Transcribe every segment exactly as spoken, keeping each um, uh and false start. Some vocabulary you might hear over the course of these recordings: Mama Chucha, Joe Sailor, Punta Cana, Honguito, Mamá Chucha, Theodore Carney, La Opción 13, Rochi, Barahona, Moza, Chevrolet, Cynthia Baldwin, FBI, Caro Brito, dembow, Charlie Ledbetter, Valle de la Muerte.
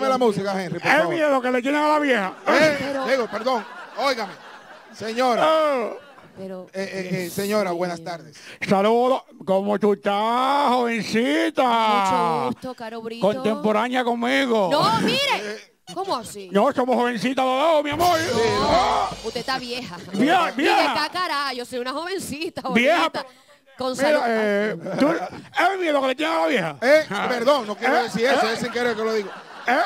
Bájame la música, Henry, por favor. Es miedo que le tienen a la vieja. Eh, pero... Digo, perdón, óigame. Señora. Oh. Pero... Eh, eh, eh, señora, buenas tardes. Saludos. ¿Cómo tú estás, jovencita? Mucho gusto, Caro Brito. Contemporánea conmigo. No, mire. ¿Cómo así? No, somos jovencitas los dos, mi amor. No, ¡ah! Usted está vieja. Vieja, vieja. Está cara, yo soy una jovencita. Vieja. Con salud. Eh, ¿Es miedo que le tiene a la vieja? Eh, perdón, no quiero eh, decir eso, eh, es sin querer que lo digo. Eh,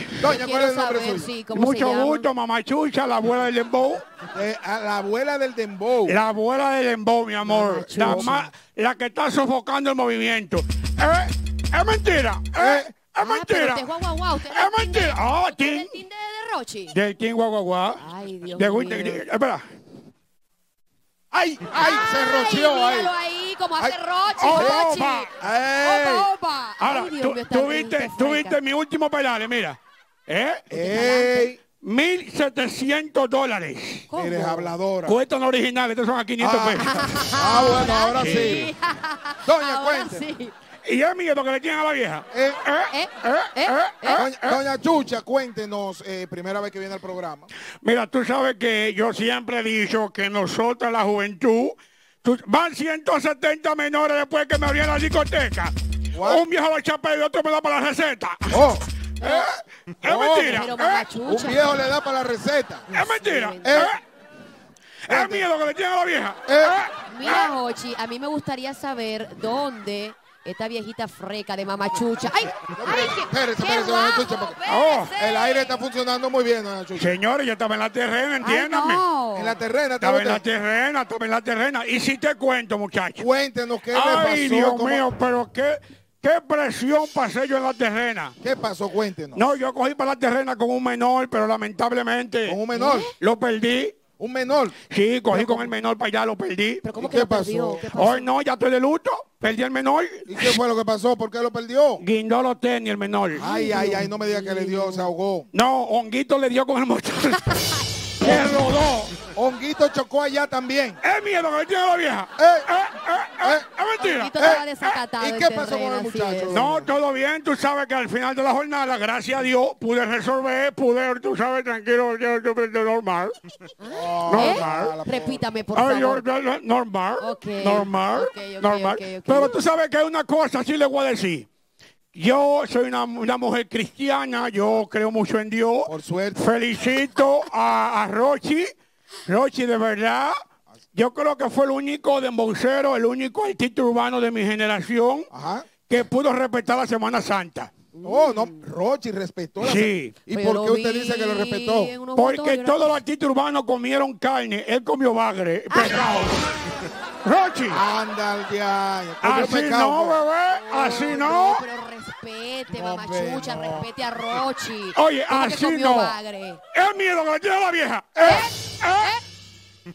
eh, Do, doña, ¿cuál es el nombre suyo? Sí, mucho gusto, Mamá Chucha, la abuela del dembow. Eh, a la abuela del dembow. La abuela del dembow, mi amor. La, ma, la que está sofocando el movimiento. Eh, es mentira. Eh, eh. Es mentira. Ah, guau, guau, guau. Es mentira. Ah, oh, ¿Tin? ¿Del Tinder de Rochi? Del Tin guau, guau, guau. Ay, Dios de, mío. De, de, espera. Ay, ay, ay, se roció ahí. Míralo ahí, como hace Rochi. Opa, Rochi. Opa. Opa, opa. Ahora, ay, Dios, tú, tú, viste, tú viste mi último penal, mira. ¿Eh? Ey. mil setecientos dólares. Eres habladora. Cuestan originales, estos son a quinientos pesos. Ah, bueno, ahora sí. sí. Doña, cuéntame. Sí. ¿Y es miedo que le tienen a la vieja? Eh, eh, eh, eh, eh, eh, doña, eh. doña Chucha, cuéntenos, eh, primera vez que viene al programa. Mira, tú sabes que yo siempre he dicho que nosotros, la juventud, tú, van ciento setenta menores después que me abrían la discoteca. What? Un viejo lo chapa y otro me da para la receta. Oh. eh, eh, es oh, mentira. Eh. Chucha, un viejo le da para la receta. Es sí, mentira. Sí, eh. Eh. Es miedo que le tienen a la vieja. Eh. Eh. Mira, Jochi, a mí me gustaría saber dónde... Esta viejita freca de Mamá Chucha. ¡Ay! ¡Ay! Espérese, espérese, Mamá Chucha. Porque... Oh, el aire está funcionando muy bien, Mamá Chucha. Señores, yo estaba en la terrena, entiéndame. No. En la terrena, estaba en la terrena, estaba en la terrena. Y si te cuento, muchachos. Cuéntenos qué le pasó. Ay, Dios ¿Cómo? mío, pero qué, qué presión pasé yo en la terrena. ¿Qué pasó? Cuéntenos. No, yo cogí para la terrena con un menor, pero lamentablemente. ¿Con un menor? ¿Eh? Lo perdí. ¿Un menor? Sí, cogí con el menor para allá, lo perdí. ¿Pero cómo que lo perdió? ¿Qué pasó? Hoy no, ya estoy de luto. Perdí el menor. ¿Y qué fue lo que pasó? ¿Por qué lo perdió? Guindó los tenis, el menor. Ay, ay, ay, no me digas que le dio, se ahogó. No, Honguito le dio con el motor. Se rodó. Honguito chocó allá también. ¡Es miedo que tiene la vieja! ¡Eh, eh, eh! eh ¡Es mentira! Honguito estaba desacatado. ¿Y qué pasó con el muchacho? No, todo bien. Tú sabes que al final de la jornada, gracias a Dios, pude resolver, pude, tú sabes, tranquilo, normal. Normal. Repítame, por favor. Normal. Normal. Normal. Pero tú sabes que hay una cosa, sí le voy a decir. Yo soy una, una mujer cristiana, yo creo mucho en Dios. Por suerte. Felicito a, a Rochi. Rochi, de verdad, yo creo que fue el único dembowcero, el único artista urbano de mi generación. Ajá. Que pudo respetar la Semana Santa. Oh, no, Rochi respetó la Sí. ¿Y Pero por qué usted dice que lo respetó? Porque todos los artistas urbanos comieron carne, él comió bagre, pescado. Rochi. Anda al diario. Así no, bebé, así no. Pero respete, Mamá Chucha, respete a Rochi. Oye, así no. Es miedo que le tiene a la vieja. Es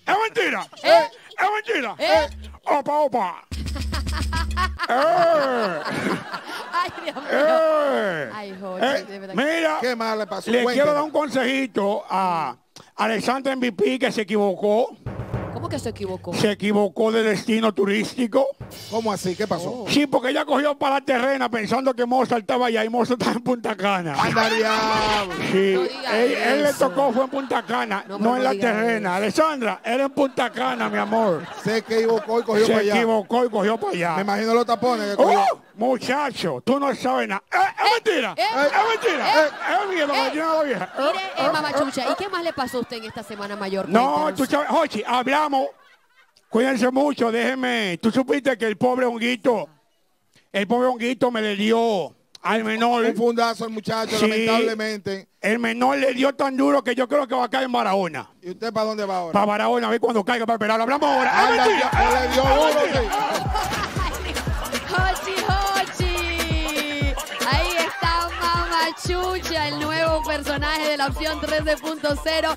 mentira. Es mentira. Opa, opa. Ay, Dios mío. Eh, Ay, joder, eh, de verdad. Mira, qué mal le pasó. Le quiero dar un consejito a Alexandra M V P, que se equivocó. ¿Cómo que se equivocó? Se equivocó de destino turístico. ¿Cómo así? ¿Qué pasó? Oh. Sí, porque ella cogió para la terrena pensando que Moza estaba allá y Moza estaba en Punta Cana. ¡Andaría! Sí, no él, él le tocó, fue en Punta Cana, no, no en la terrena. Eso. Alexandra, era en Punta Cana, mi amor. Se equivocó y cogió se para allá. Se equivocó y cogió para allá. Me imagino los tapones que cogió. Oh, muchacho, tú no sabes nada. Eh, eh, ¡Es mentira! Eh, eh, ¡Es mentira! Eh, ¡Es miedo! Eh, eh, ¡Mire, eh, Mamá Chucha! ¿Y qué más le pasó a usted en esta Semana Mayor? No, tú sabes, Jochi, hablamos. Cuídense mucho, déjenme. Tú supiste que el pobre Honguito, el pobre Honguito me le dio al menor. Un fundazo al muchacho, sí, lamentablemente. El menor le dio tan duro que yo creo que va a caer en Barahona. ¿Y usted para dónde va ahora? Para Barahona, a ver cuando caiga para esperar. Hablamos ahora. Ay, ¡ay, mentira! La, ¡ay, le dio duro! ¡Jochi, Jochi! Ahí está Mama Chucha, el nuevo personaje de la opción trece punto cero.